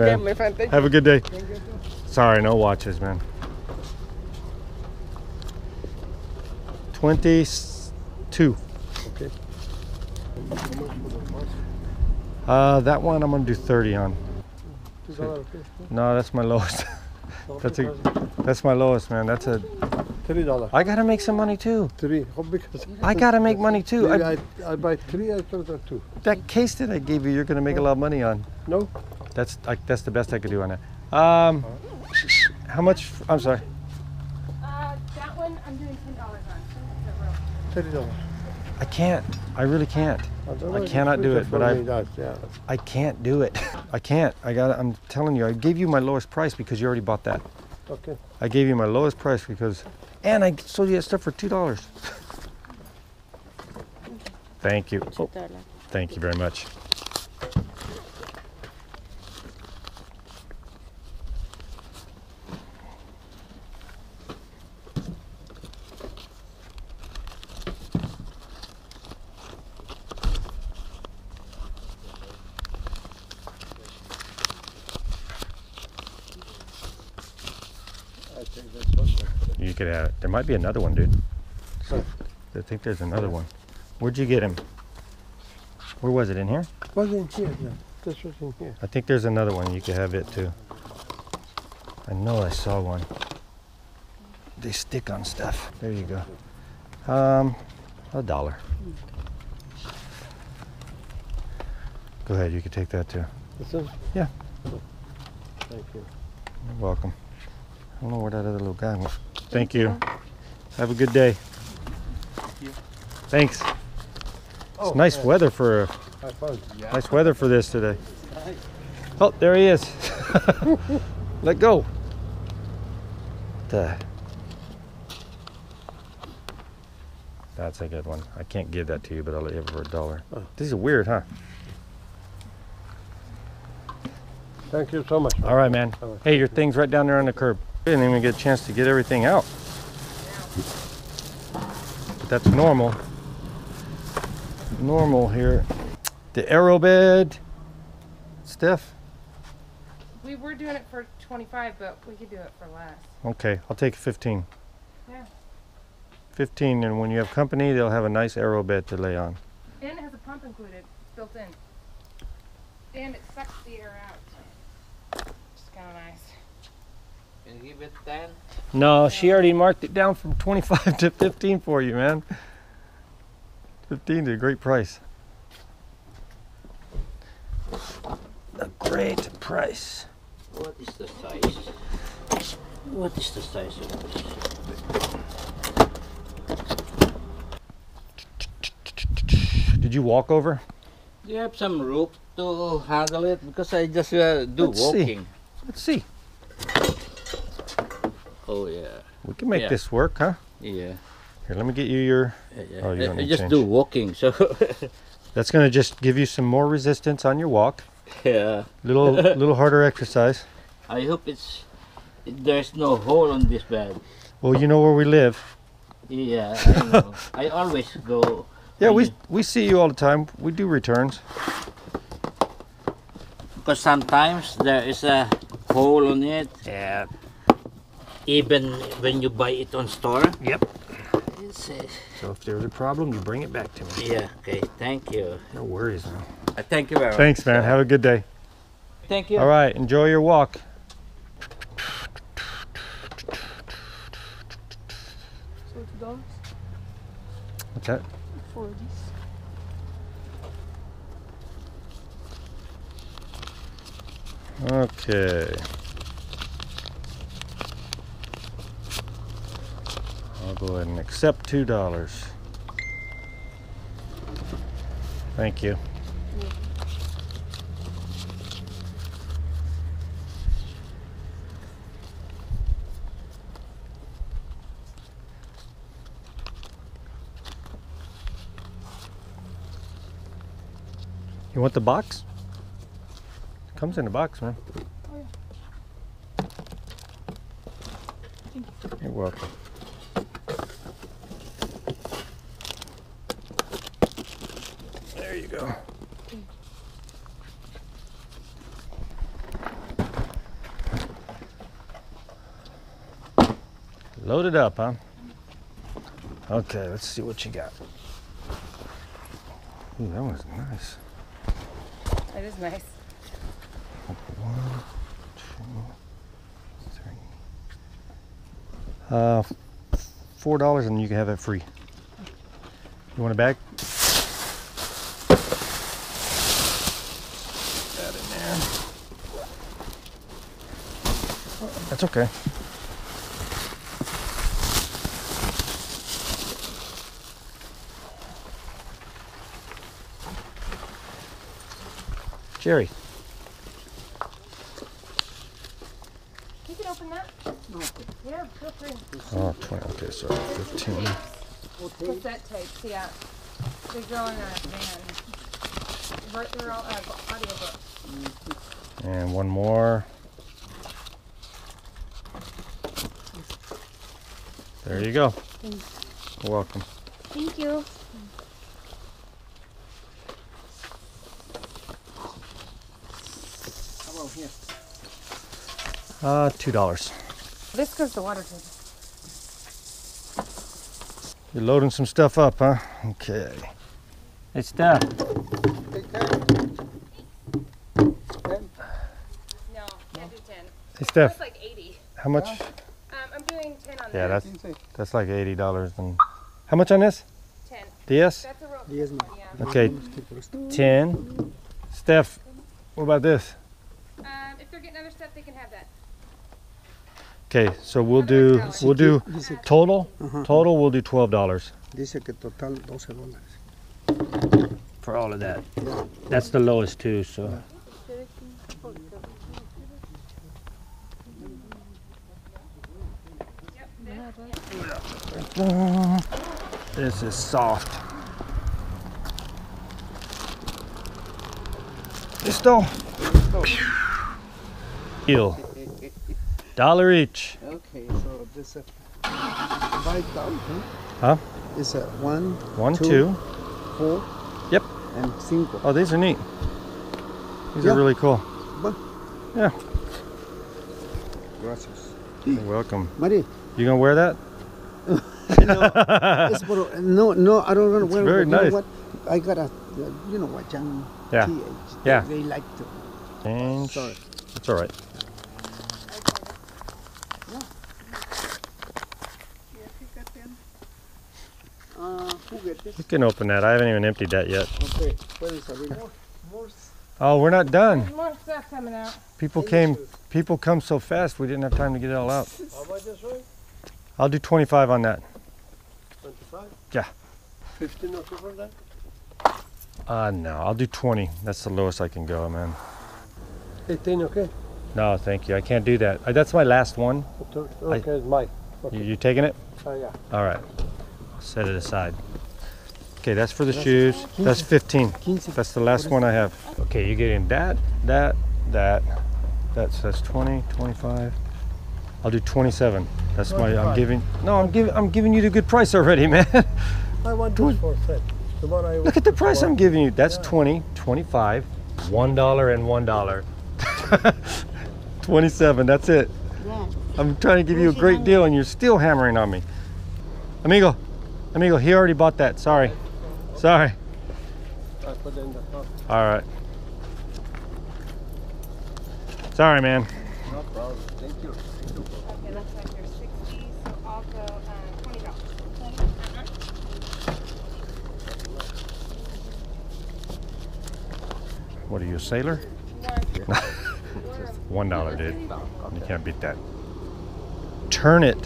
Okay, my friend. Thank you. Have a good day. Thank you. Sorry, no watches, man. 22. Okay. That one I'm gonna do 30 on. No, that's my lowest. That's my lowest, man. That's a $3. I gotta make some money too. I gotta make money too. I buy 3. I thought that 2. That case that I gave you, you're gonna make a lot of money on. No. That's the best I could do on it. How much? I'm sorry. That one I'm doing $10 on. $30. I can't. I really can't. I cannot do it, but I can't do it. I can't. I'm telling you, I gave you my lowest price because you already bought that. Okay. I gave you my lowest price because, and I sold you that stuff for $2. Thank you. Oh, thank you very much. You could have it. There might be another one, dude. I think there's another one. Where'd you get him? Where was it? In here? Wasn't here. Yeah, this was in here. I think there's another one. You could have it too. I know I saw one. They stick on stuff. There you go. $1. Go ahead. You could take that too. This one? Yeah. Thank you. You're welcome. I don't know where that other little guy went. Thank you. Have a good day. Thank you. Thanks. It's nice weather for nice weather for this today. Oh, there he is. Let go. That's a good one. I can't give that to you, but I'll let you have it for $1. These are weird, huh? Thank you so much. All right, man. Hey, your thing's right down there on the curb. I didn't even get a chance to get everything out. But that's normal. Normal here. The Aerobed. Steph? We were doing it for 25, but we could do it for less. Okay, I'll take 15. Yeah. 15, and when you have company, they'll have a nice Aerobed to lay on. And it has a pump included, built in. And it sucks the air out. Kind of nice. Can you give it 10? No, she already marked it down from 25 to 15 for you, man. 15 is a great price. A great price. What is the size? What is the size of this? Did you walk over? Do you have some rope to handle it? Because I just do walking. Let's see. Oh yeah. We can make this work, huh? Yeah. Here, let me get you your. Oh, you don't need just change. Do walking, so. That's gonna just give you some more resistance on your walk. Yeah. Little harder exercise. I hope it's. There's no hole on this bed. Well, you know where we live. Yeah, I know. I always go. Yeah, we see you all the time. We do returns. Because sometimes there is a hole on it. Yeah. Even when you buy it on store. Yep. So if there's a problem, you bring it back to me. Yeah. Okay. Thank you. No worries, man. Thank you very much. Thanks, man. Have a good day. Thank you. All right. Enjoy your walk. So $2. What's that? 40s. Okay. I'll go ahead and accept $2. Thank you. You want the box? It comes in the box, man. Oh, yeah. Thank you. You're welcome. There you go. Loaded up, huh? Okay, let's see what you got. Ooh, that one's nice. That is nice. 1, 2, 3. $4 and you can have it free. You want a bag? That in there. Oh, that's okay. Jerry. You can open that. Yeah, feel free. Oh, 20. Okay, sorry. 15. Cassette tapes, yeah. They go in a van. They're all audiobooks. And one more. There you go. Thanks. You're welcome. Thank you. Here. $2. This goes to water table. You're loading some stuff up, huh? Okay. Hey, Steph. Take 10. 10? No, can't do 10. Hey, Steph. That's like 80. How much? I'm doing 10 on this. Yeah, that's like $80. And how much on this? 10. DS? That's a rope. DS, no. Yeah. Okay, 10. Steph, what about this? If they're getting other stuff, they can have that. Okay, so we'll do total. Total, we'll do $12. Dice que total $12. For all of that. Yeah. That's the lowest too. So. Yeah. This is soft. Esto. Deal. $1 each. Okay, so this is $5. Huh? It's a one, two, 4. Yep. And 5. Oh, these are neat. These are really cool. But yeah. Gracias. You're welcome. Marie. You gonna wear that? No, I don't want to wear it. Very nice. You know what? I got a, you know, a young teenage. Yeah. They like to. Change. Sorry. It's all right. You can open that. I haven't even emptied that yet. Okay. Oh, we're not done. There's more stuff coming out. People come so fast. We didn't have time to get it all out. I'll do 25 on that. 25? Yeah. 15 or something like that? No, I'll do 20. That's the lowest I can go, man. 18, okay? No, thank you. I can't do that. That's my last one. Okay, it's mine. Okay. You taking it? Oh, yeah. All right. Set it aside. Okay, that's for the shoes. 15. That's 15. 15. That's the last one I have. Okay, you're getting that's 20, 25. I'll do 27. That's my. I'm giving you the good price already, man. I want to tomorrow. Look at the price I'm giving you. That's 20, 25, $1 and $1. 27. That's it. Yeah. I'm trying to give you a great deal, and you're still hammering on me, amigo. Amigo, he already bought that. Sorry. Sorry. I put it in the top. All right. Sorry, man. No problem. Thank you. Okay, that's like your 60, so I'll go $20. What are you, a sailor? No. $1, dude. You can't beat that. Turn it.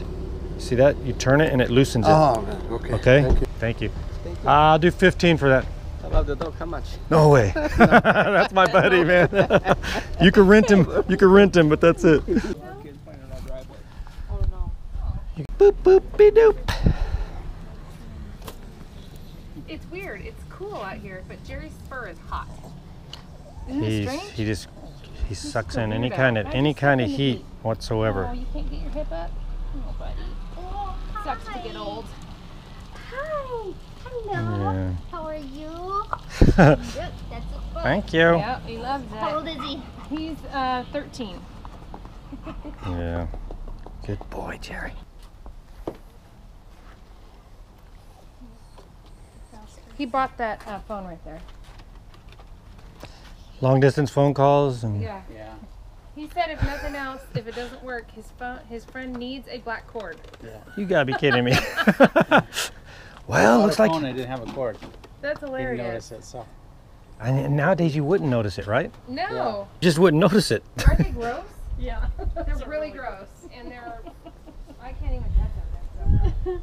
See that? You turn it and it loosens it. Oh, okay. Okay? Thank you. I'll do 15 for that. I love the dog. How much? No way. That's my buddy, man. You can rent him. You can rent him, but that's it. Boop, boop, be doop. It's weird. It's cool out here, but Jerry's fur is hot. Isn't it strange? He sucks in any kind of heat whatsoever. Oh, you can't get your hip up? Oh, buddy. Oh, hi. Sucks to get old. Hi. Hello. Yeah. How are you? Good. That's a book. Thank you. Yep, he loves it. How old is he? He's 13. Yeah. Good boy, Jerry. He bought that phone right there. Long distance phone calls and yeah. Yeah. He said if nothing else, if it doesn't work, his friend needs a black cord. Yeah. You gotta be kidding me. Well, looks like phone, I didn't have a cord. That's hilarious. Didn't notice it, so. And nowadays you wouldn't notice it, right? No. Yeah. Just wouldn't notice it. Are they gross? Yeah. They're really gross. And they're, I can't even touch them.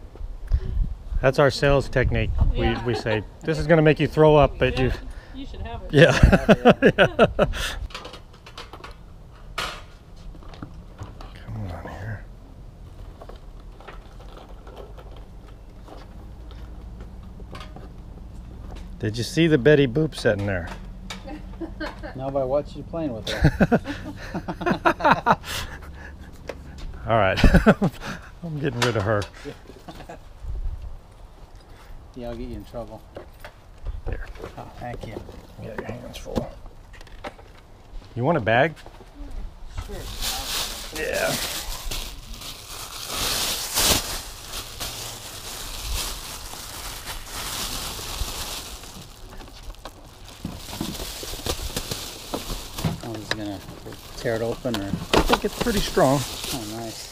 That's our sales technique. Yeah. We say, this is gonna make you throw up, but yeah. You should have it. Yeah. Yeah. Come on here. Did you see the Betty Boop sitting there? No, but what you playing with her? All right. I'm getting rid of her. Yeah, I'll get you in trouble. There. Oh, thank you. You got your hands full. You want a bag? Sure. Yeah. I'm just gonna tear it open, or I think it's pretty strong. Oh, nice.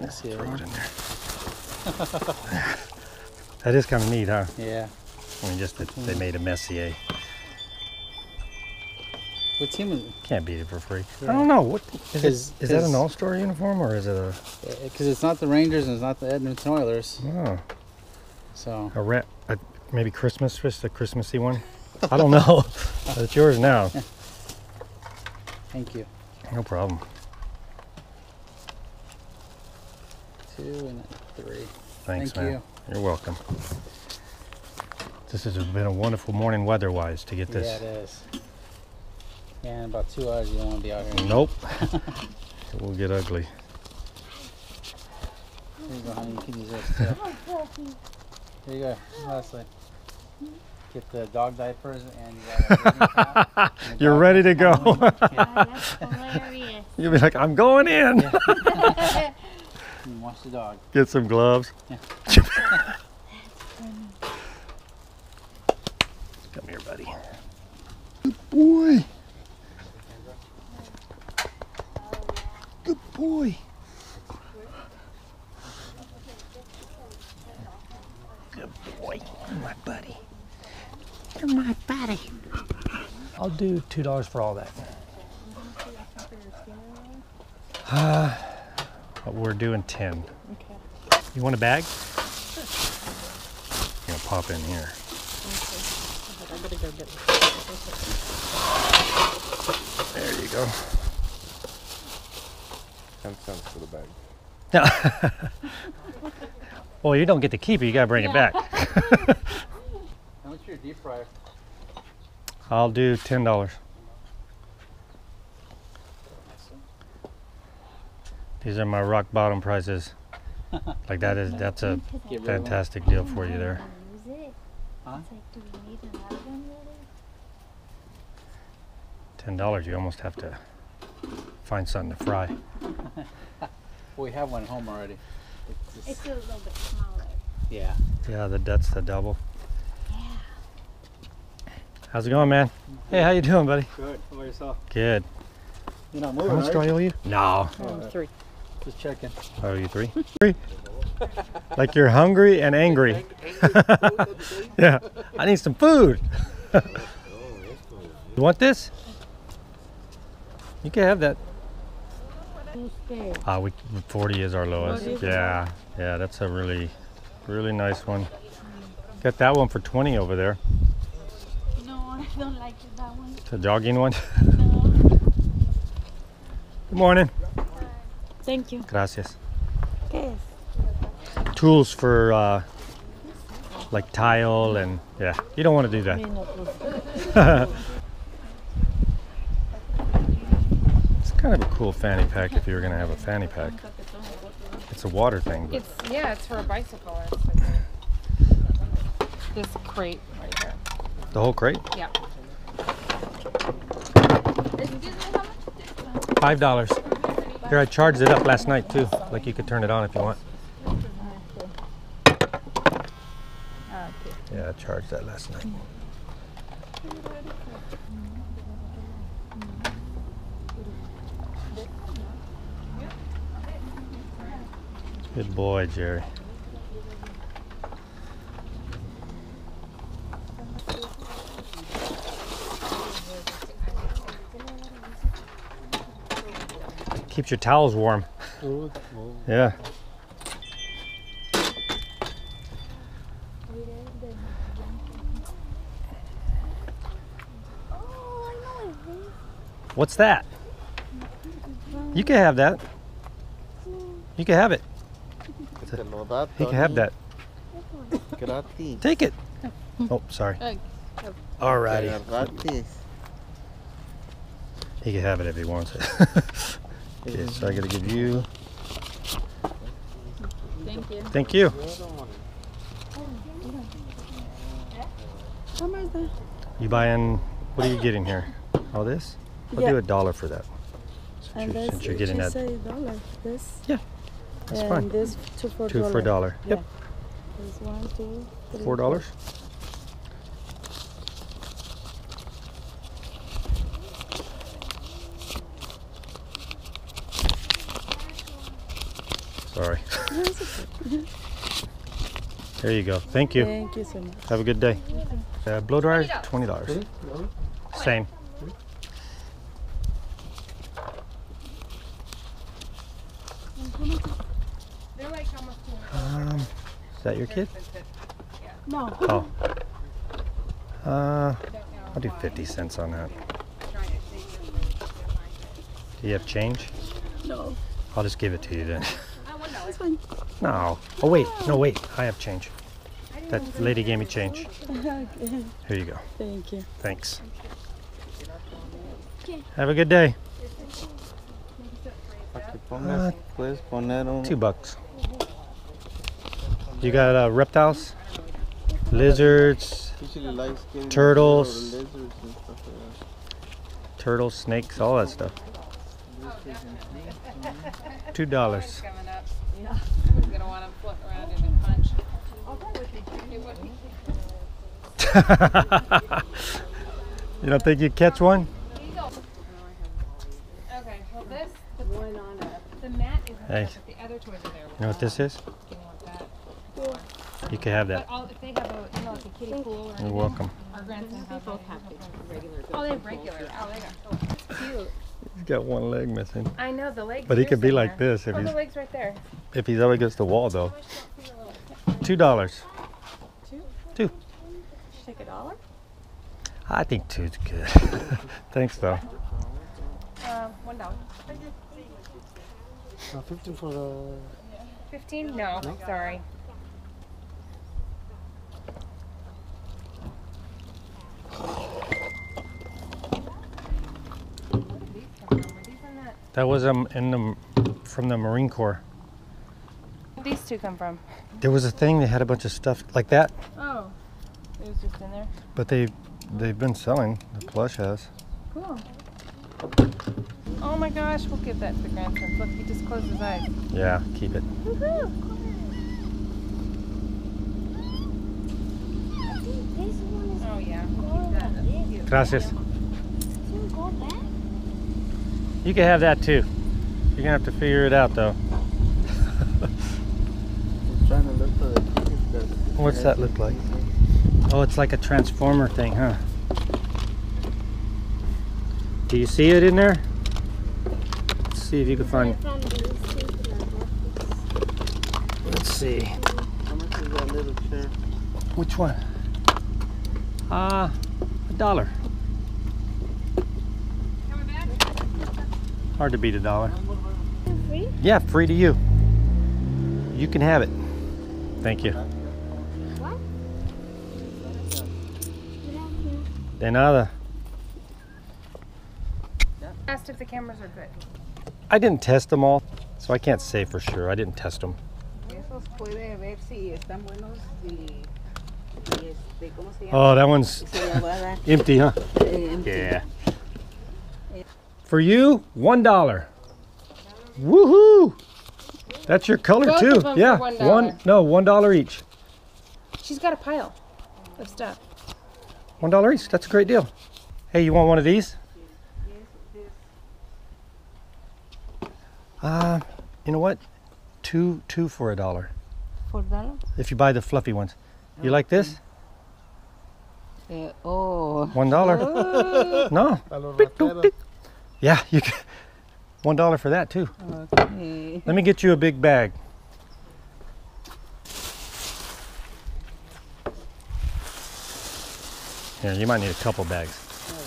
Let's see it in there. That is kind of neat, huh? Yeah. I mean, just that they made a Messier. What team is it? Can't beat it for free. Yeah. I don't know. What is that an all-star uniform or is it a? Because it's not the Rangers and it's not the Edmonton Oilers. Oh. So. Maybe Christmas, just a Christmassy one. I don't know. But it's yours now. Thank you. No problem. 2 and 3. Thanks, man. You're welcome. This has been a wonderful morning weather-wise to get this. Yeah, it is. Yeah, in about 2 hours you don't want to be out here. Nope. It will get ugly. There you go, honey. You can use this too. There you go. Lastly, get the dog diapers and you got a you're ready to go. That's hilarious. You'll be like, I'm going in. Yeah. And watch the dog. Get some gloves. Yeah. Come here, buddy. Good boy. Good boy. Good boy. You're my buddy. You're my buddy. I'll do $2 for all that. But we're doing 10. Okay. You want a bag? Sure. I'm gonna pop in here. Okay. I better go get it. There you go. 10 cents for the bag. Well, you don't get to keep it. You gotta bring it back. How much your deep fryer? I'll do $10. These are my rock bottom prices. Like that's a fantastic deal for you there. Huh? $10, you almost have to find something to fry. We have one at home already. It's a little bit smaller. Yeah. Yeah, that's the double. Yeah. How's it going, man? Hey, how you doing, buddy? Good. How about yourself? Good. You're not moving, how much do I owe you? No. Oh, $3. Just checking. Oh, you $3? Like you're hungry and angry. Yeah. I need some food. You want this? You can have that. Ah, 40 is our lowest. Yeah. Yeah, that's a really, really nice one. Got that one for 20 over there. No, I don't like that one. The jogging one? Good morning. Thank you. Gracias. Yes. Tools for like tile and yeah, you don't want to do that. It's kind of a cool fanny pack if you were going to have a fanny pack. It's a water thing. But it's for a bicycle. This crate right here. The whole crate? Yeah. $5. Here, I charged it up last night too. Like you could turn it on if you want. Yeah, I charged that last night. Good boy, Jerry. Keeps your towels warm. Yeah. What's that? You can have that. You can have it. He can have that. Take it. Oh, sorry. Alrighty. He can have it if he wants it. Okay, so I gotta give you. Thank you. Thank you. You buying? What are you getting here? All this? I'll do $1 for that. Since you're getting that. This? Yeah. That's and fine. This $2 for $1. Yep. Yeah. This $1, $2, $3. $4? Sorry. There you go. Thank you. Thank you so much. Have a good day. Blow dryer, $20. Same. Is that your kid? No. Oh. I'll do 50 cents on that. Do you have change? No. I'll just give it to you then. No. Oh, wait. No, wait. I have change. That lady gave me change. Here you go. Thank you. Thanks. Have a good day. $2. You got reptiles, lizards, turtles, turtles, snakes, all that stuff. $2. You don't think you catch one? Okay, well this, the mat is there, but the other toys are there. You know what this is? You can have that. But all, if they have a, you know, like a kiddie pool or anything. You're welcome. Our grandson have both have regular. Oh, they have regular. Oh, they got so cute. He's got one leg missing. I know, the legs. But he could be like this if he's. The leg's right there. If he's up against the wall, though. $2. Two. Did you take $1? I think two's good. Thanks, though. $1. 15 for the. 15? No, sorry. That was from the Marine Corps. Where'd these two come from? There was a thing they had a bunch of stuff like that. Oh, it was just in there. But they've been selling. The plush has. Cool. Oh my gosh, we'll give that to the grandson. Look, he just closed his eyes. Yeah, keep it. Woohoo! Oh yeah, we'll keep that. That's gracias. You can have that too. You're gonna have to figure it out though. What's that look like? Oh, it's like a transformer thing, huh? Do you see it in there? Let's see if you can find it. Let's see. Which one? $1. Hard to beat $1. Free? Yeah, free to you. You can have it. Thank you. What? De nada. Asked if the cameras are good. I didn't test them all, so I can't say for sure. I didn't test them. Oh, that one's empty, huh? Yeah. For you, $1. Woohoo! That's your color both too. Of them yeah. For $1. $1 each. She's got a pile of stuff. $1 each. That's a great deal. Hey, you want one of these? You know what? Two for $1. $4? If you buy the fluffy ones. You like this? $1. Oh. No. Tick, tick, tick. Yeah, you can. $1 for that too. Okay. Let me get you a big bag. Here, you might need a couple bags. Okay.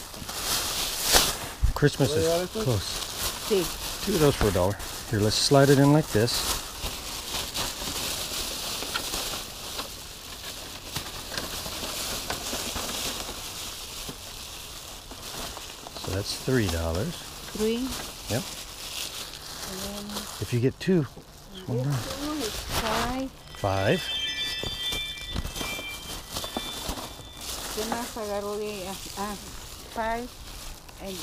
Christmas is close. See. Two of those for $1. Here, let's slide it in like this. So that's $3. Three? Yep. And then if you get two, it's $1. Five. Five and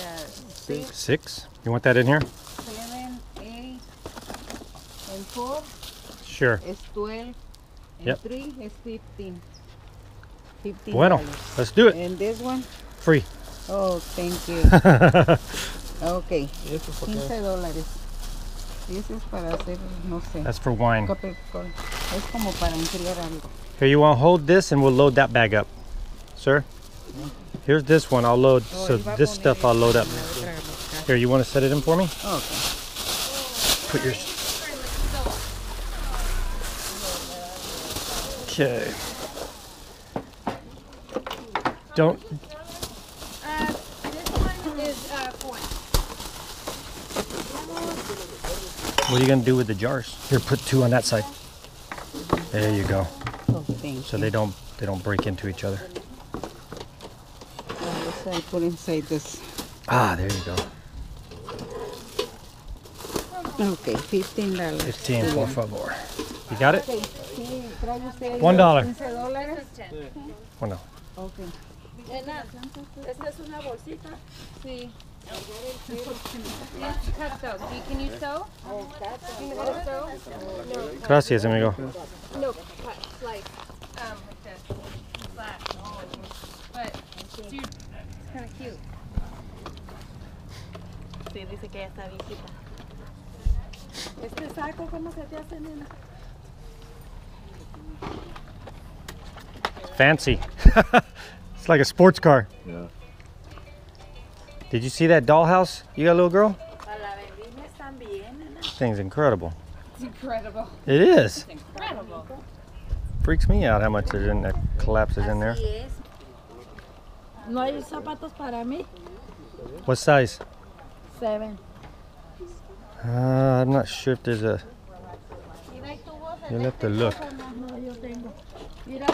six. You want that in here? 7, 8, and 4. Sure. It's 12. And yep. 3 is 15. Bueno, let's do it. And this one? Free. Oh, thank you. Okay. $15. This is para hacer, no sé. That's for wine. Es como para enfriar algo. Here, you want to hold this and we'll load that bag up. Sir? Here's this one I'll load. So this stuff I'll load up. Here, you want to set it in for me? Okay. Put yours. Okay. Don't. What are you gonna do with the jars? Here, put two on that side. There you go. Oh, so they don't break into each other. I put inside this. Ah, there you go. Okay, $15. 15, por favor. You got it? $1. $1. Okay. Can you sew? Gracias, amigo. No, like this. But dude, it's kind of cute. Sí, dice que ya está viejita. Este saco, ¿cómo se te hace, nena? Fancy. It's like a sports car. Yeah. Did you see that dollhouse you got, little girl? This thing's incredible. It's incredible. It is. It's incredible. Freaks me out how much it collapses in there. No hay zapatos para mí. What size? 7. I'm not sure if there's a. You'll have to look. Yeah,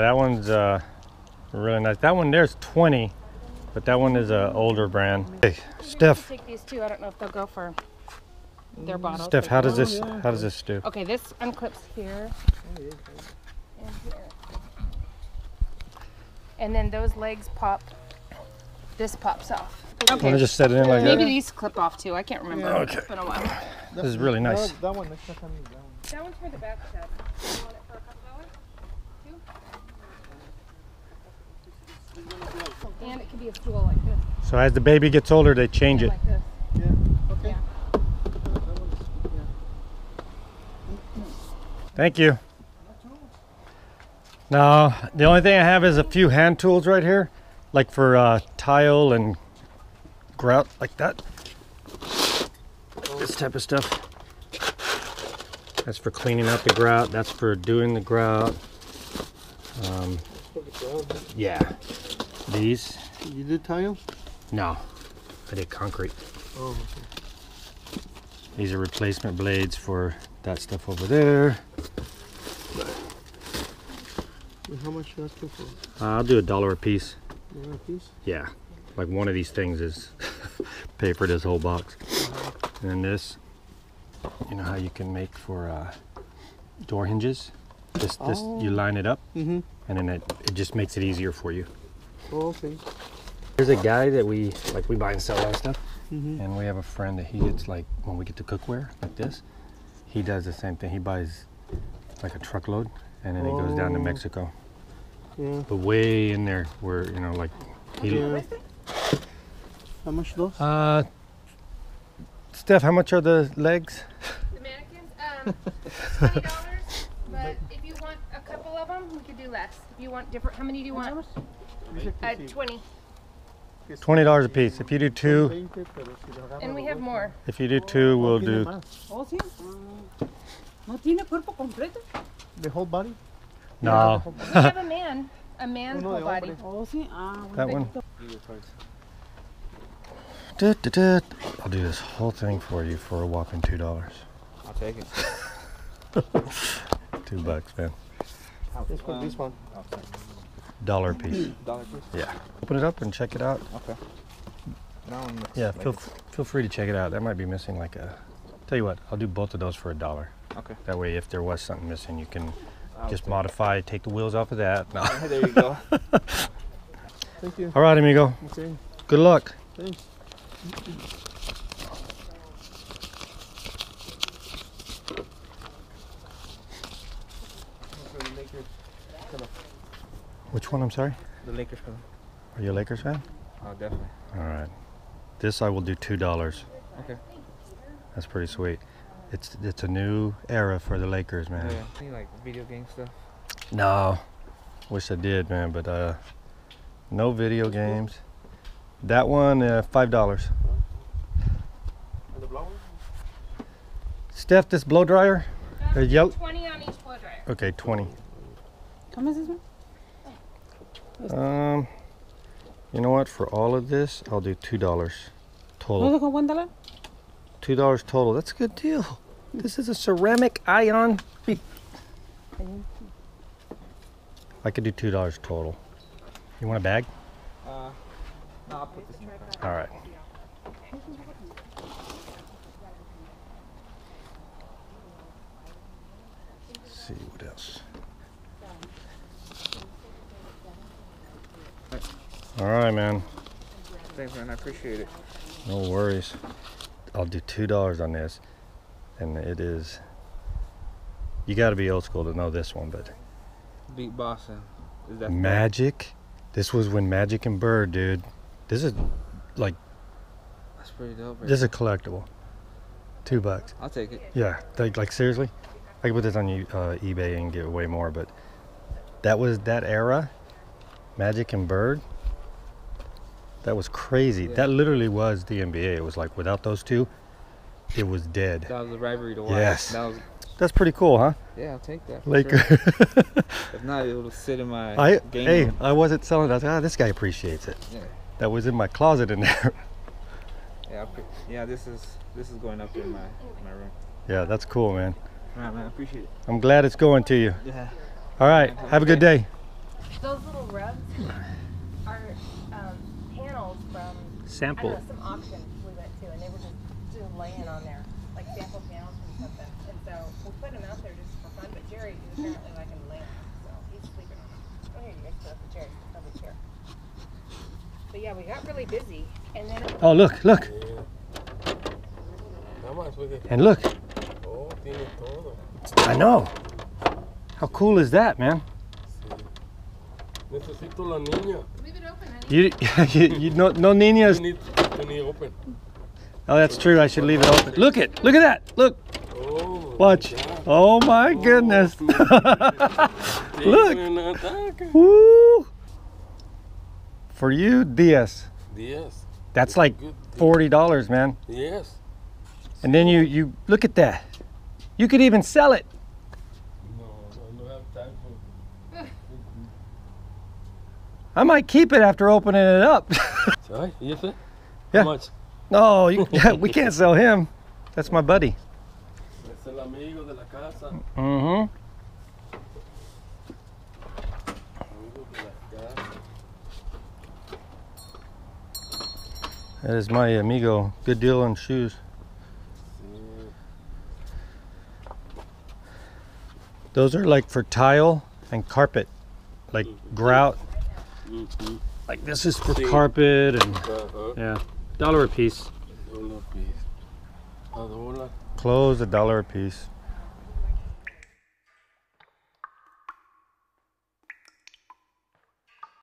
that one's really nice. That one there's 20, but that one is an older brand. Hey, Steph. Take these two. I don't know if they'll go for their bottles. Steph, how does this do? Okay, this unclips here and here. And then those legs pop. This pops off. Okay. Want to just set it in like that? Maybe these clip off too. I can't remember. Okay. It's been a while. This is really nice. That one. That one's for the back side. You want it for $2? And it can be a stool like this. So as the baby gets older, they change it. Like this. Yeah. Okay. Yeah. Thank you. Now, the only thing I have is a few hand tools right here, like for tile and grout, like that. This type of stuff. That's for cleaning out the grout. That's for doing the grout. Yeah. These. You did tile? No, I did concrete. Oh, okay. These are replacement blades for that stuff over there. How much do you ask for? I'll do $1 a piece. $1 a piece? Yeah. Like one of these things is pay for this whole box. And then this. You know how you can make for door hinges? This you line it up, and then it just makes it easier for you. Oh, okay. There's a guy that we buy and sell a lot of stuff. Mm-hmm. And we have a friend that he gets, like, when we get to cookware, like this, he does the same thing. He buys like a truckload and then he goes down to Mexico. Yeah. But way in there where, you know, like... How much those? Steph, how much are the legs? The mannequins? $20. But if you want a couple of them, we could do less. If you want different... How many do you want? 20. $20 a piece. If you do two... And we have more. If you do two, we'll do... The whole body? No. We have a man's whole body. That one? I'll do this whole thing for you for a whopping $2. I'll take it. $2, man. This one, this one. Dollar a piece. Dollar piece? Yeah. Open it up and check it out. Okay. Yeah, feel free to check it out. That might be missing like a... Tell you what, I'll do both of those for $1. Okay. That way if there was something missing, you can just modify, take the wheels off of that. No. There you go. Thank you. All right, amigo. Okay. Good luck. Thanks. Which one? I'm sorry? The Lakers fan. Are you a Lakers fan? Oh, definitely. All right. This I will do $2. Okay. That's pretty sweet. It's a new era for the Lakers, man. Yeah. You like video game stuff? No. Wish I did, man, but no video games. That one, $5. And the blower? Steph, this blow dryer? 20 on each blow dryer. Okay, 20. How much is this one? You know what? For all of this, I'll do $2 total. $2 total. That's a good deal. This is a ceramic ion. I could do $2 total. You want a bag? No, I'll put this in. All right. Let's see what else. All right, man. Thanks, man. I appreciate it. No worries. I'll do $2 on this, and it is... You got to be old school to know this one, but... Beat Boston. Is that Magic? Fun? This was when Magic and Bird, dude. This is, like... That's pretty dope, right? This is a collectible. $2. I'll take it. Yeah. Like, seriously? I could put this on eBay and get way more, but... That was that era. Magic and Bird. That was crazy. Yeah. That literally was the NBA. It was like, without those two, it was dead. That was a rivalry to watch. Yes. That's pretty cool, huh? Yeah, I'll take that. Laker. Sure. If not, it will sit in my game room. I wasn't selling it. I was like, this guy appreciates it. Yeah. That was in my closet in there. Yeah, this is going up in my room. Yeah, that's cool, man. All right, man. I appreciate it. I'm glad it's going to you. Yeah. All right. Have a good day. Those little rubs are... panels from sample. I don't know, some auction we went to, and they were just laying on there, like sample panels from something. And so we put them out there just for fun. But Jerry is apparently like a lamb, so he's sleeping on them. Oh, here you go, Jerry, over here. But yeah, we got really busy, and then. Oh, look. Yeah. And look. Oh, tiene todo. I know. How cool is that, man? Necesito la niña. You no niñas. You need open. Oh, that's true. I should leave it open. Look at that. Look. Oh, watch. God. Oh my goodness. Look. Woo. For you, Diaz. That's like $40, man. Yes. And then you look at that. You could even sell it. I might keep it after opening it up. Sorry? You said? Yeah. How much? No, we can't sell him. That's my buddy. That's el amigo de la casa. Mm-hmm. That is my amigo. Good deal on shoes. Those are like for tile and carpet, like grout. Mm-hmm. Like this is for carpet and yeah, $1 a piece. Clothes, $1 a piece.